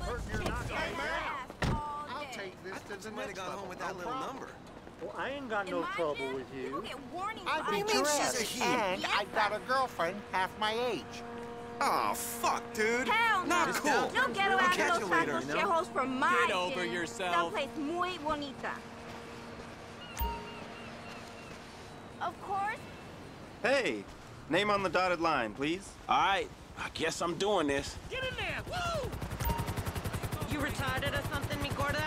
I'll take this to the next level. Home with that little number. Well, I ain't got no trouble with you. I'd be dressed, and I've got a girlfriend half my age. Oh, fuck, dude. Hell not cool. No ghetto out of Los Santos shareholders for my Get over yourself. That place muy bonita. Of course. Hey, name on the dotted line, please. All right, I guess I'm doing this. Get in there, woo! You retarded or something, mi gorda?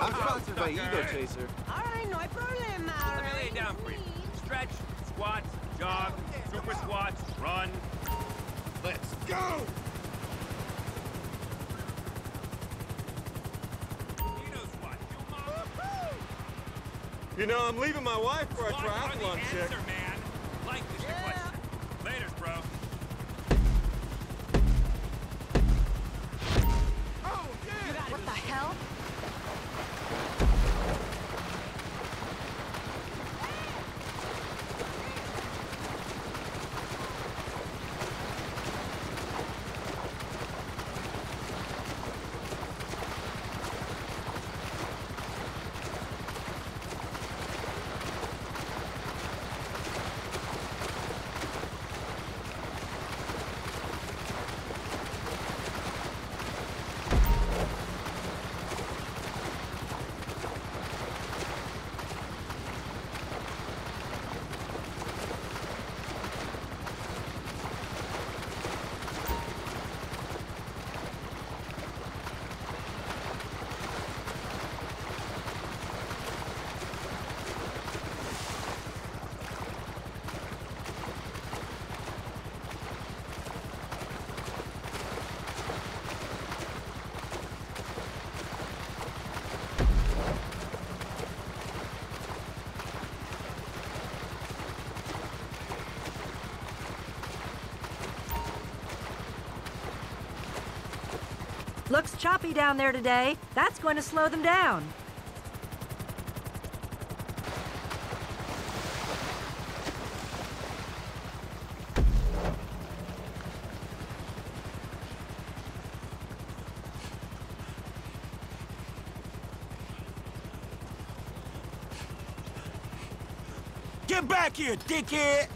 I'm sponsored by Ego Chaser. All right, no problem. Let me lay down for you. Stretch, squats, jog, super squats, run. Let's go! You know, I'm leaving my wife for a triathlon check. Man. Like this question. Later, bro. Oh, yeah. What the hell? Looks choppy down there today. That's going to slow them down. Get back here, dickhead!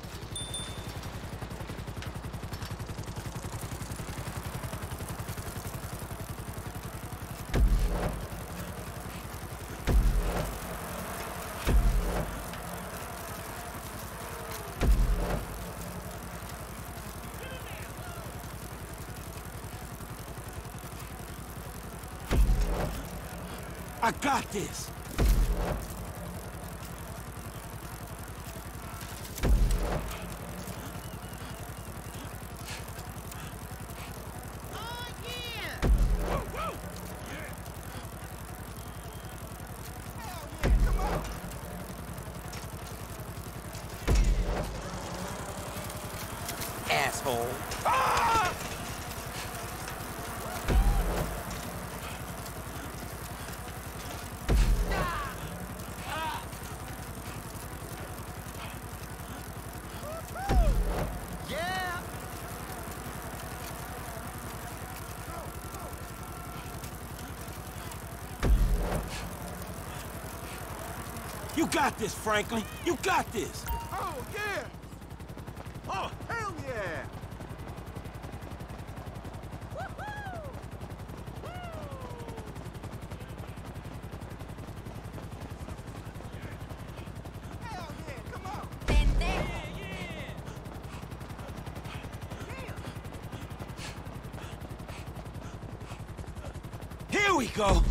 I got this! You got this, Franklin. You got this. Oh, yeah. Oh, hell yeah. Woo-hoo! Woo! Hell yeah, come on. Yeah, yeah. Here we go.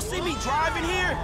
don't see me driving here?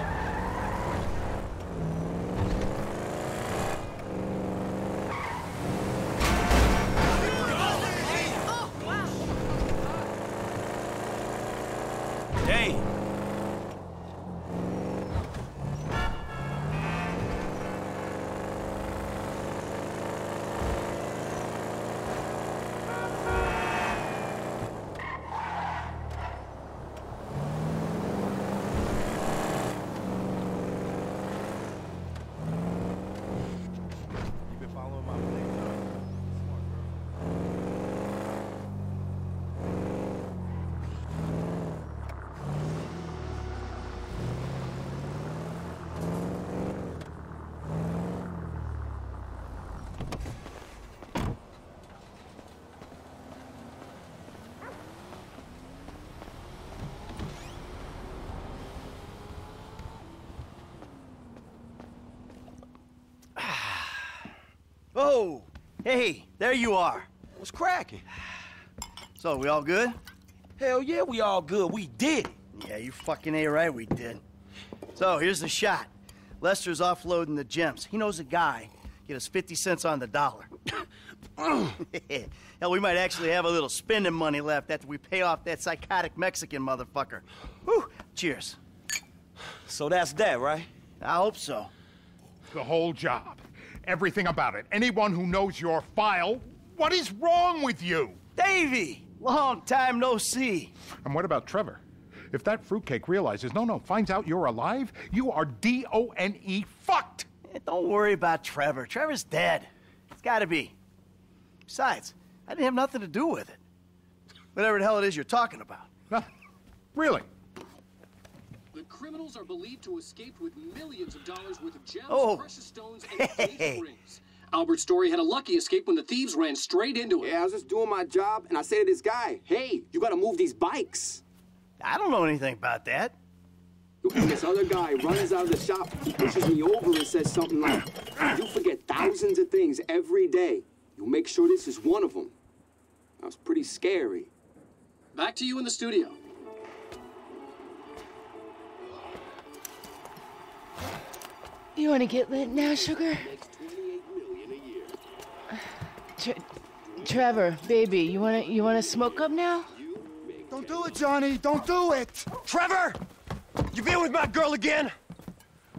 Oh, hey, there you are. What's cracking? So, we all good? Hell yeah, we all good. We did. Yeah, you fucking A right, we did. So, here's the shot. Lester's offloading the gems. He knows a guy. Get us 50 cents on the dollar. Hell, we might actually have a little spending money left after we pay off that psychotic Mexican motherfucker. Whew, cheers. So that's that, right? I hope so. The whole job. Everything about it. Anyone who knows your file, what is wrong with you? Davey, long time no see. And what about Trevor? If that fruitcake realizes, no, finds out you're alive, you are D-O-N-E fucked. Hey, don't worry about Trevor. Trevor's dead. It's gotta be. Besides, I didn't have nothing to do with it. Whatever the hell it is you're talking about. Huh? Really? Criminals are believed to have escaped with millions of dollars worth of gems, precious stones, and engagement rings. Albert's story had a lucky escape when the thieves ran straight into him. Yeah, I was just doing my job, and I said to this guy, hey, you gotta move these bikes. I don't know anything about that. This other guy runs out of the shop, he pushes me over and says something like, you forget thousands of things every day. You make sure this is one of them. That was pretty scary. Back to you in the studio. You want to get lit now, sugar? Trevor, baby, you want to smoke up now? Don't do it, Johnny. Don't do it. Trevor, you been with my girl again?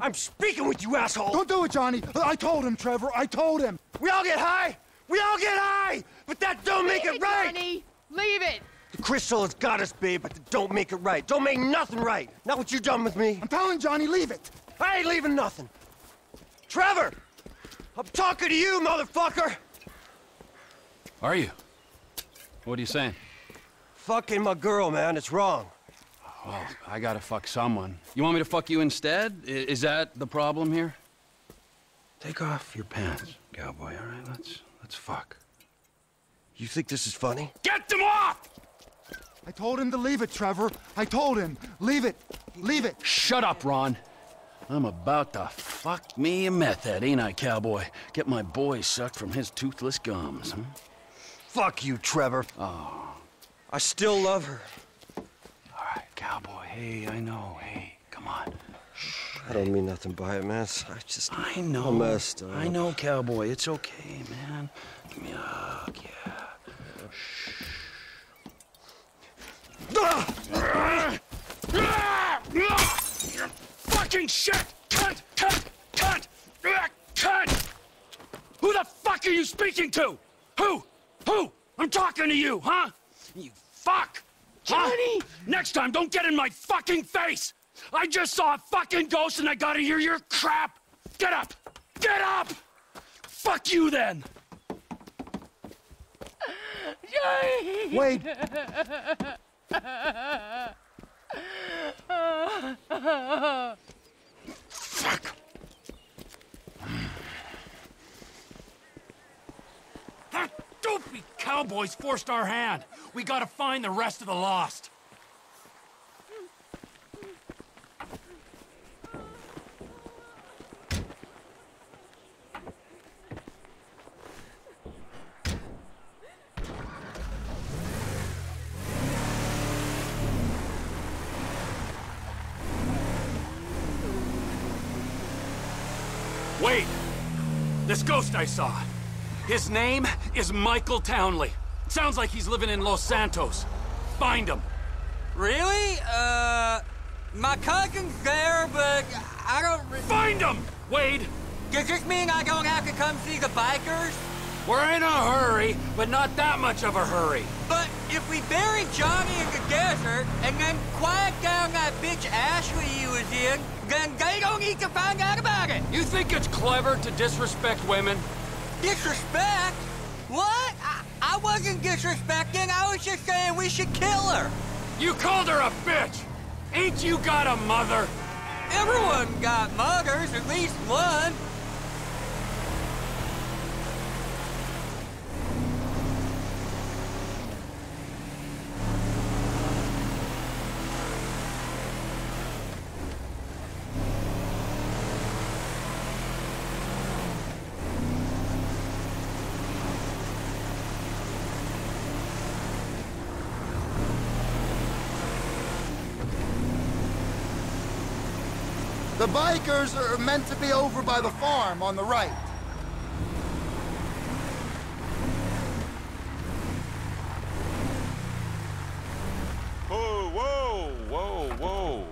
I'm speaking with you, asshole. Don't do it, Johnny. I told him, Trevor. I told him. We all get high. We all get high. But that don't make it right. Johnny, leave it. The crystal has got us, babe, but that don't make it right. Don't make nothing right. Not what you done with me. I'm telling Johnny, leave it. I ain't leaving nothing. Trevor! I'm talking to you, motherfucker! Are you? What are you saying? Fucking my girl, man. It's wrong. Well, I gotta fuck someone. You want me to fuck you instead? Is that the problem here? Take off your pants, cowboy, all right? Let's fuck. You think this is funny? Get them off! I told him to leave it, Trevor. I told him. Leave it. Leave it. Shut up, Ron. I'm about to fuck me a method, ain't I, cowboy? Get my boy sucked from his toothless gums, huh? Fuck you, Trevor. Oh. I still love her. All right, cowboy. Hey, I know. Hey, come on. Shh. I don't mean nothing by it, man. I know. I'm messed up. I know, cowboy. It's okay, man. Give me a hug, yeah. Shh. Fucking shit! Cunt! Cunt! Cunt! Cunt! Who the fuck are you speaking to? Who? Who? I'm talking to you, huh? You fuck! Huh? Johnny! Next time, don't get in my fucking face! I just saw a fucking ghost and I gotta hear your crap! Get up! Get up! Fuck you then! Johnny! Wait! Fuck! That dopey cowboys forced our hand. We gotta find the rest of the lost. This ghost I saw. His name is Michael Townley. Sounds like he's living in Los Santos. Find him. Really? My cousin's there, but I don't... Find him, Wade! Does this mean I don't have to come see the bikers? We're in a hurry, but not that much of a hurry. But if we bury Johnny in the desert, and then quiet down that bitch Ashley he was in, then they don't need to find out about it. You think it's clever to disrespect women? Disrespect? What? I wasn't disrespecting, I was just saying we should kill her. You called her a bitch! Ain't you got a mother? Everyone got mothers, at least one. The bikers are meant to be over by the farm on the right. Whoa, whoa, whoa, whoa.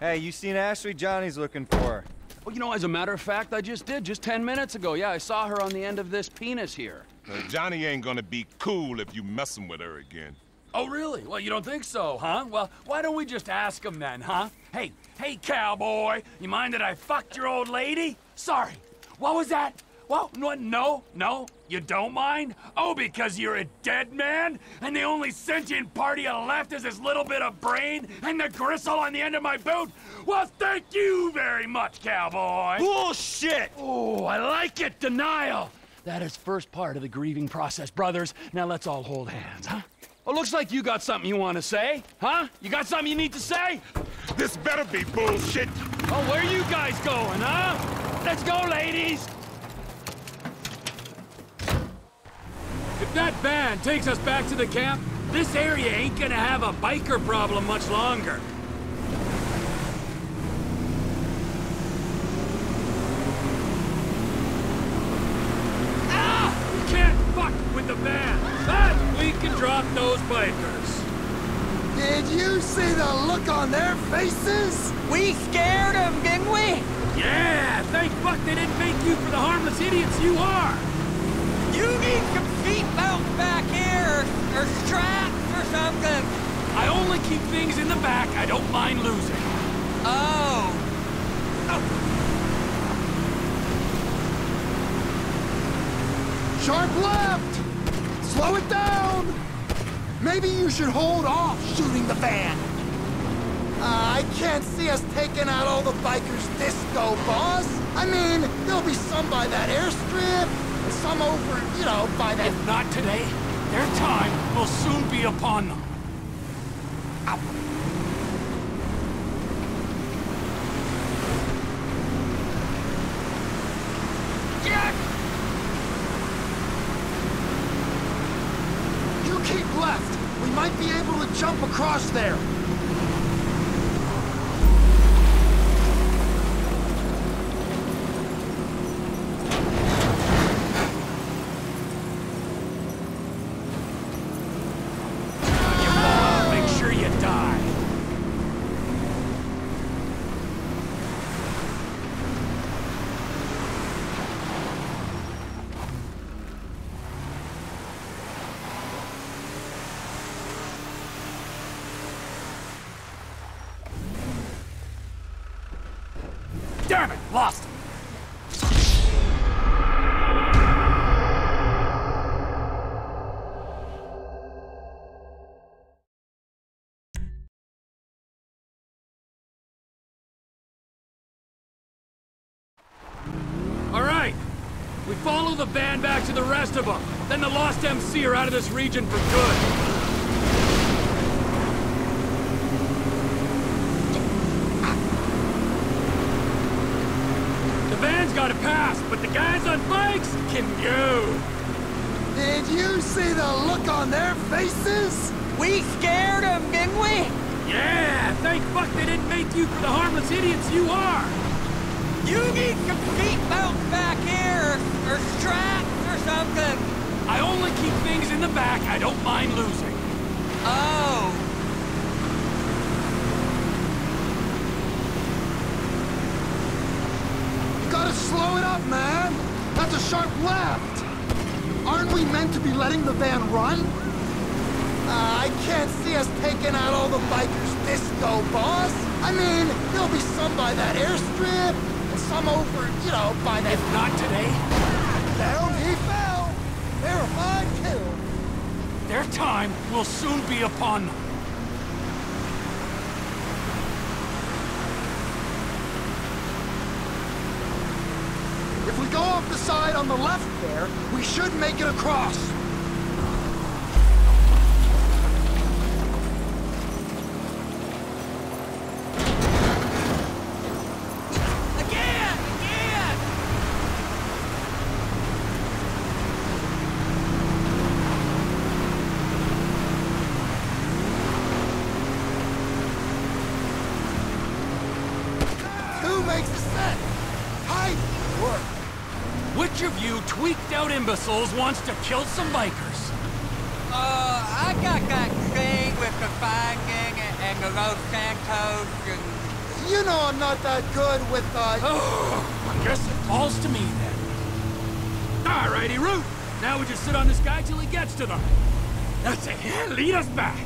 Hey, you seen Ashley? Johnny's looking for her. Well, you know, as a matter of fact, I just did, just 10 minutes ago. Yeah, I saw her on the end of this penis here. Johnny ain't gonna be cool if you messin' with her again. Oh, really? Well, you don't think so, huh? Well, why don't we just ask him then, huh? Hey, hey, cowboy, you mind that I fucked your old lady? Sorry, what was that? Well, no, you don't mind? Oh, because you're a dead man? And the only sentient part of you left is this little bit of brain and the gristle on the end of my boot? Well, thank you very much, cowboy. Bullshit! Oh, I like it, denial. That is first part of the grieving process, brothers. Now let's all hold hands, huh? Well, looks like you got something you want to say, huh? You got something you need to say? This better be bullshit. Oh, where you guys going, huh? Let's go, ladies. If that van takes us back to the camp, this area ain't gonna have a biker problem much longer. Ah! You can't fuck with the van. Ah! We can drop those bikers. Did you see the look on their faces? We scared them, didn't we? Yeah, thank fuck they didn't make you for the harmless idiots you are. You need some seatbelts back here, or straps or something. I only keep things in the back I don't mind losing. Oh. Sharp left! Slow it down! Maybe you should hold off shooting the van. I can't see us taking out all the bikers' disco, boss. I mean, there'll be some by that airstrip, and some over, you know, by that... If not today, their time will soon be upon them. Out. Be able to jump across there. Damn it! Lost him! Alright! We follow the van back to the rest of them. Then the Lost MC are out of this region for good. Gotta pass, but the guys on bikes can go. Did you see the look on their faces? We scared them, didn't we? Yeah, thank fuck they didn't make you for the harmless idiots you are. You need some seatbelts back here, the back. I don't mind losing. Oh. You gotta slow it up, man. That's a sharp left. Aren't we meant to be letting the van run? I can't see us taking out all the bikers this go, boss. I mean, there'll be some by that airstrip, and some over, you know, by that... If not today. Down he fell. Verified kill. Their time will soon be upon them. If we go off the side on the left there, we should make it across. Imbeciles wants to kill some bikers. I got that thing with the fighting and the Los Santos and... You know I'm not that good with the... Oh, I guess it falls to me then. Alrighty, Root. Now we just sit on this guy till he gets to them. That's it. Lead us back.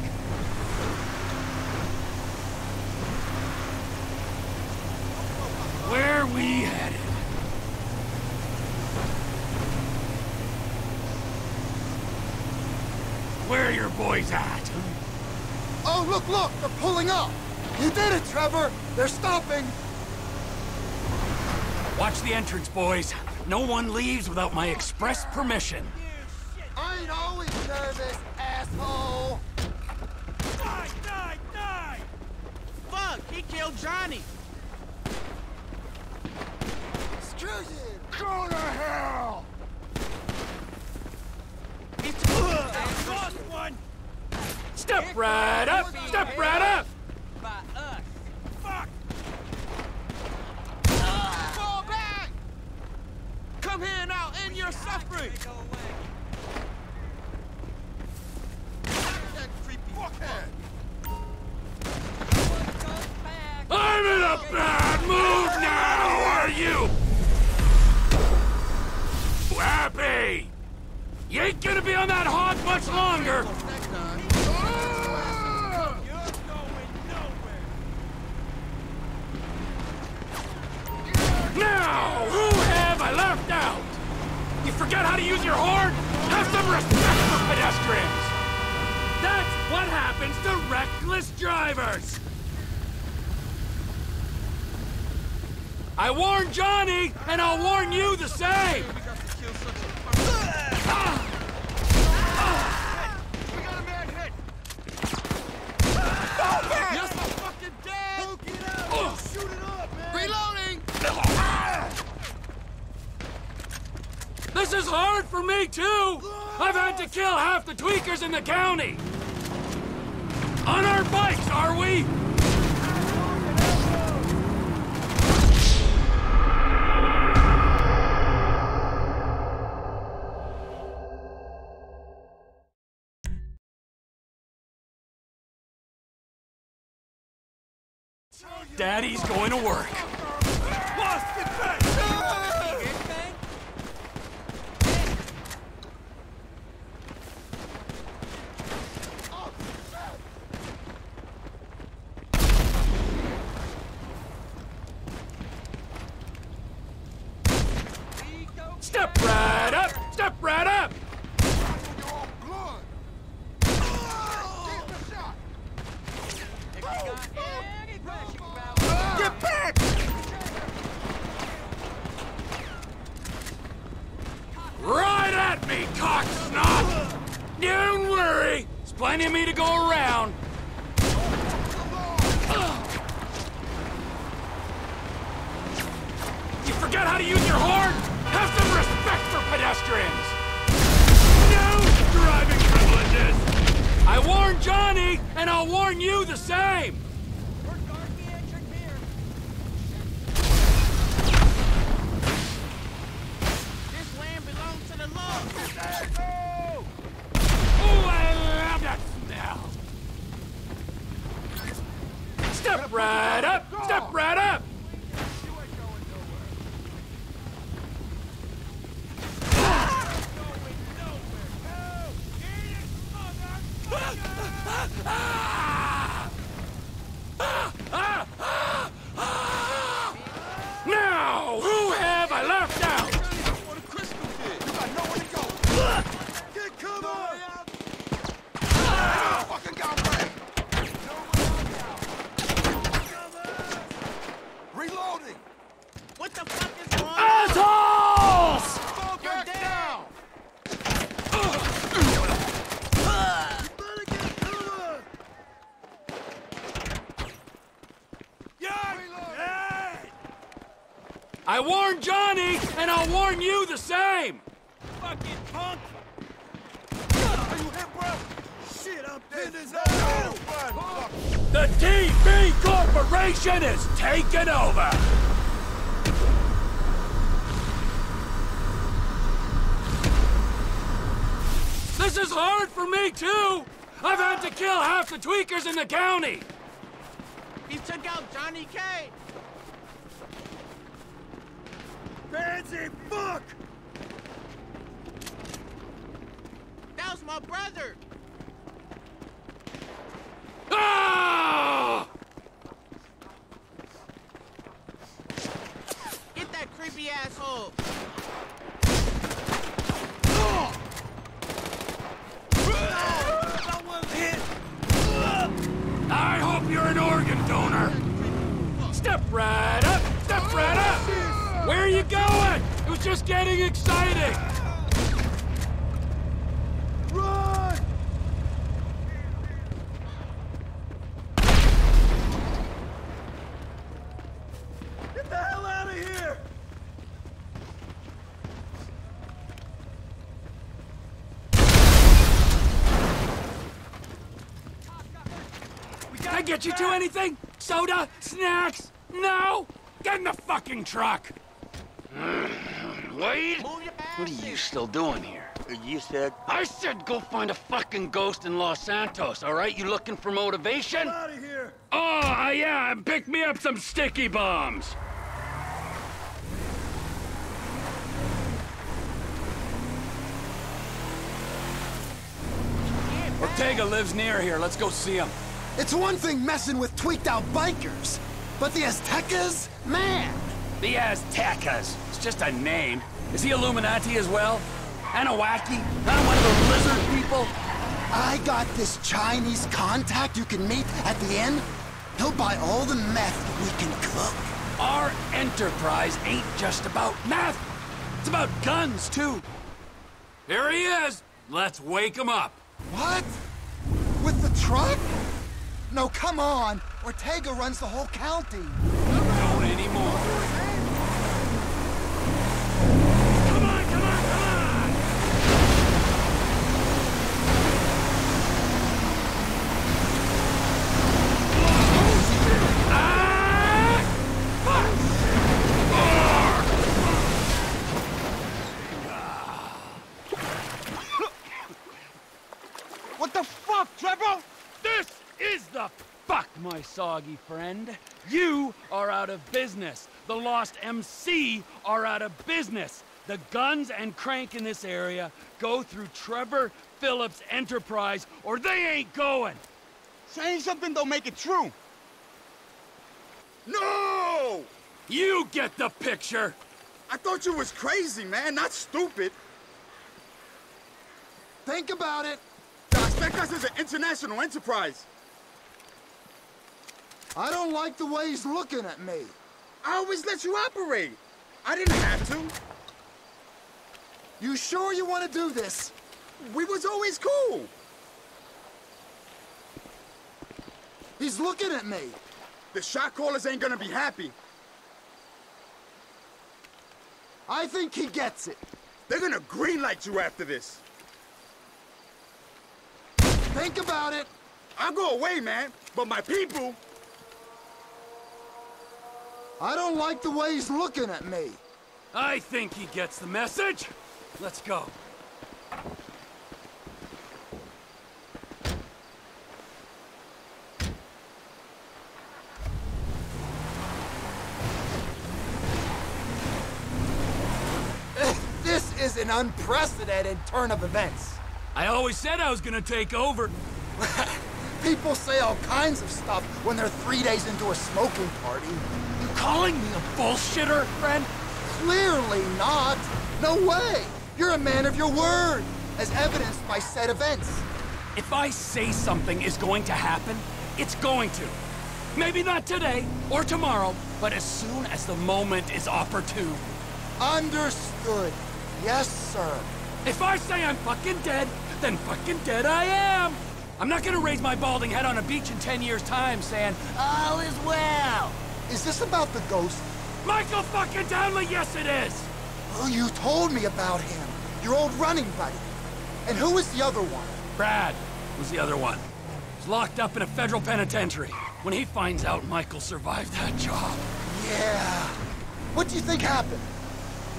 Where we headed? Where are your boys at? Oh, look, look! They're pulling up! You did it, Trevor! They're stopping! Watch the entrance, boys. No one leaves without my express permission. I ain't always nervous, asshole! Die! Fuck! He killed Johnny! Screw you! Go to hell! I lost one. Step right up! Step right up! By us. Fuck! Fall back! Come here now, end your suffering! I'm in a bad mood now, are you? Happy! You ain't gonna be on that hog much longer! Now, who have I left out? You forgot how to use your horn? Have some respect for pedestrians! That's what happens to reckless drivers! I warned Johnny, and I'll warn you the same! This is hard for me, too! I've had to kill half the tweakers in the county! On our bikes, are we? Daddy's going to work. Step right up! Get back! Right at me, cocksnot! Don't worry, there's plenty of me to go around. You forget how to use your horn? Have some respect for pedestrians! No driving privileges! I warned Johnny, and I'll warn you the same! This land belongs to the law! I warned Johnny, and I'll warn you the same! Fucking punk! Are you hit, bro? Shit, I'm dead as hell! The TV Corporation is taking over! This is hard for me, too! I've had to kill half the tweakers in the county! He took out Johnny K! Fancy fuck! That was my brother! Ah! Get that creepy asshole! I hope you're an organ donor! Step right up! Step right up! Where are you going? It was just getting exciting! Run! Get the hell out of here! Can I get you two anything? Soda? Snacks? No? Get in the fucking truck! Wade? What are you still doing here? You said... I said go find a fucking ghost in Los Santos, all right? You looking for motivation? Get out of here! Oh, yeah, pick me up some sticky bombs! Ortega lives near here. Let's go see him. It's one thing messing with tweaked-out bikers, but the Aztecas? Man! The Aztecas. It's just a name. Is he Illuminati as well? Anawaki? Not one of those lizard people? I got this Chinese contact you can meet at the inn. He'll buy all the meth we can cook. Our enterprise ain't just about meth. It's about guns, too. Here he is. Let's wake him up. What? With the truck? No, come on! Ortega runs the whole county! Don't anymore! Come on, come on, come on! Fuck! What the fuck, Trevor? This! Is the fuck, my soggy friend? You are out of business. The Lost MC are out of business. The guns and crank in this area go through Trevor Phillips Enterprise, or they ain't going. Saying something don't make it true. No! You get the picture. I thought you was crazy, man, not stupid. Think about it. The Aztecas is an international enterprise. I don't like the way he's looking at me. I always let you operate. I didn't have to. You sure you want to do this? We was always cool. He's looking at me. The shot callers ain't gonna be happy. I think he gets it. They're gonna greenlight you after this. Think about it. I'll go away, man, but my people... I don't like the way he's looking at me. I think he gets the message. Let's go. This is an unprecedented turn of events. I always said I was gonna take over. People say all kinds of stuff when they're 3 days into a smoking party. Calling me a bullshitter, friend? Clearly not. No way. You're a man of your word, as evidenced by said events. If I say something is going to happen, it's going to. Maybe not today or tomorrow, but as soon as the moment is opportune. Understood. Yes, sir. If I say I'm fucking dead, then fucking dead I am. I'm not gonna raise my balding head on a beach in 10 years' time saying, all is well. Is this about the ghost? Michael fucking Townley, yes it is! Oh, you told me about him. Your old running buddy. And who was the other one? Brad was the other one. He's locked up in a federal penitentiary. When he finds out Michael survived that job. Yeah. What do you think happened?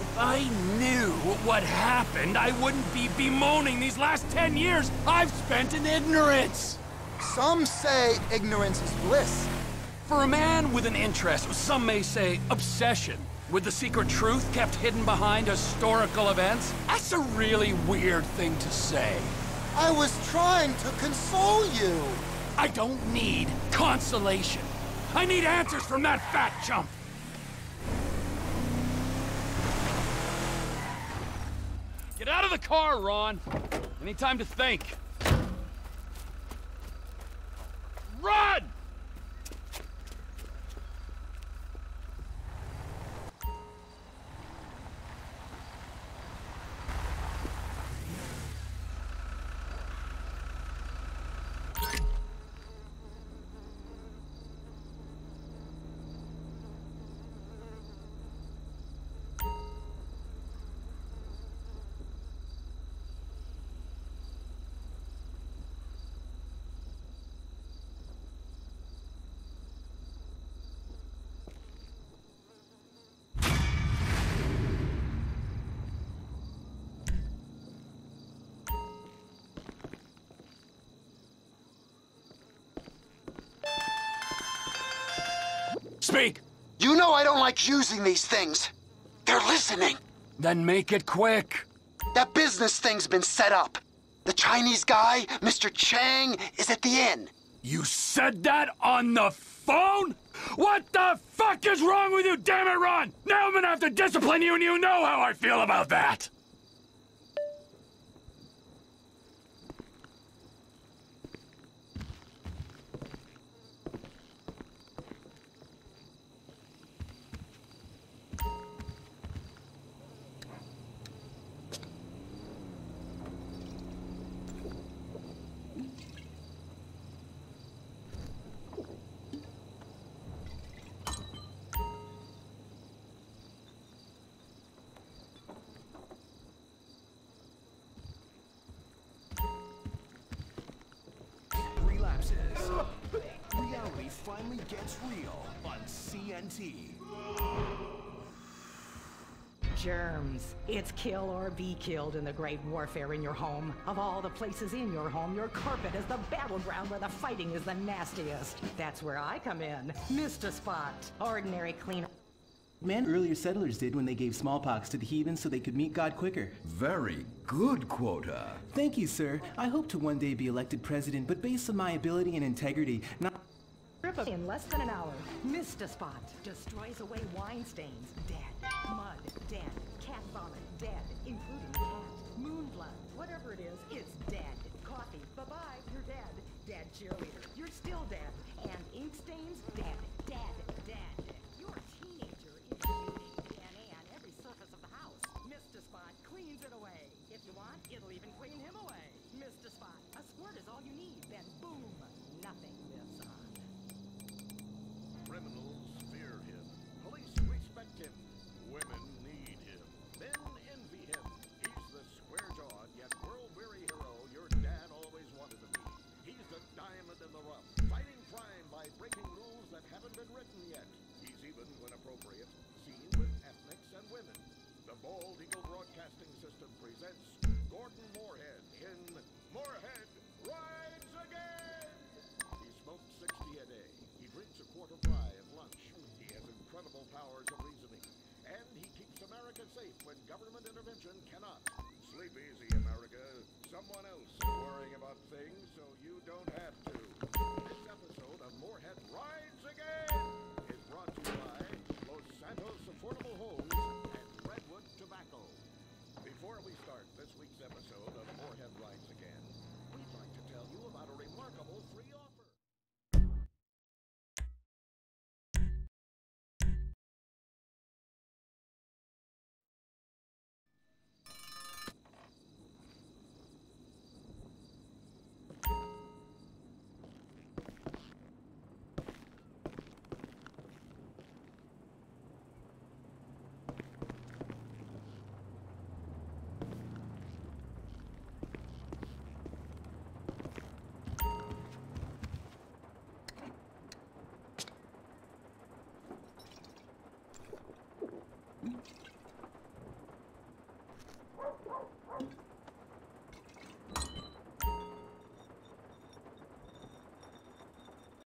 If I knew what happened, I wouldn't be bemoaning these last 10 years I've spent in ignorance. Some say ignorance is bliss. For a man with an interest, some may say obsession, with the secret truth kept hidden behind historical events, that's a really weird thing to say. I was trying to console you. I don't need consolation. I need answers from that fat chump. Get out of the car, Ron. I need time to think. Run! Speak! You know I don't like using these things. They're listening. Then make it quick. That business thing's been set up. The Chinese guy, Mr. Chang, is at the inn. You said that on the phone? What the fuck is wrong with you, damn it, Ron? Now I'm gonna have to discipline you, and you know how I feel about that. Reality finally gets real on CNT. Germs. It's kill or be killed in the great warfare in your home. Of all the places in your home, your carpet is the battleground where the fighting is the nastiest. That's where I come in. Missed a spot. Ordinary cleaner. Man, earlier settlers did when they gave smallpox to the heathen so they could meet God quicker. Very good quota. Thank you, sir. I hope to one day be elected president, but based on my ability and integrity, not... In less than an hour, missed a spot. Destroys away wine stains. Dead. Mud. Dead. Cat vomit. Dead. Including cat. Moon blood. Whatever it is, it's dead. Coffee. Bye-bye. You're dead. Dead cheerleader. You're still dead. And ink stains. Dead. Dead. Dead. Cannot. Sleep easy, America. Someone else is worrying about things, so you don't have to. This episode of Moorhead Rides Again is brought to you by Los Santos Affordable Homes and Redwood Tobacco. Before we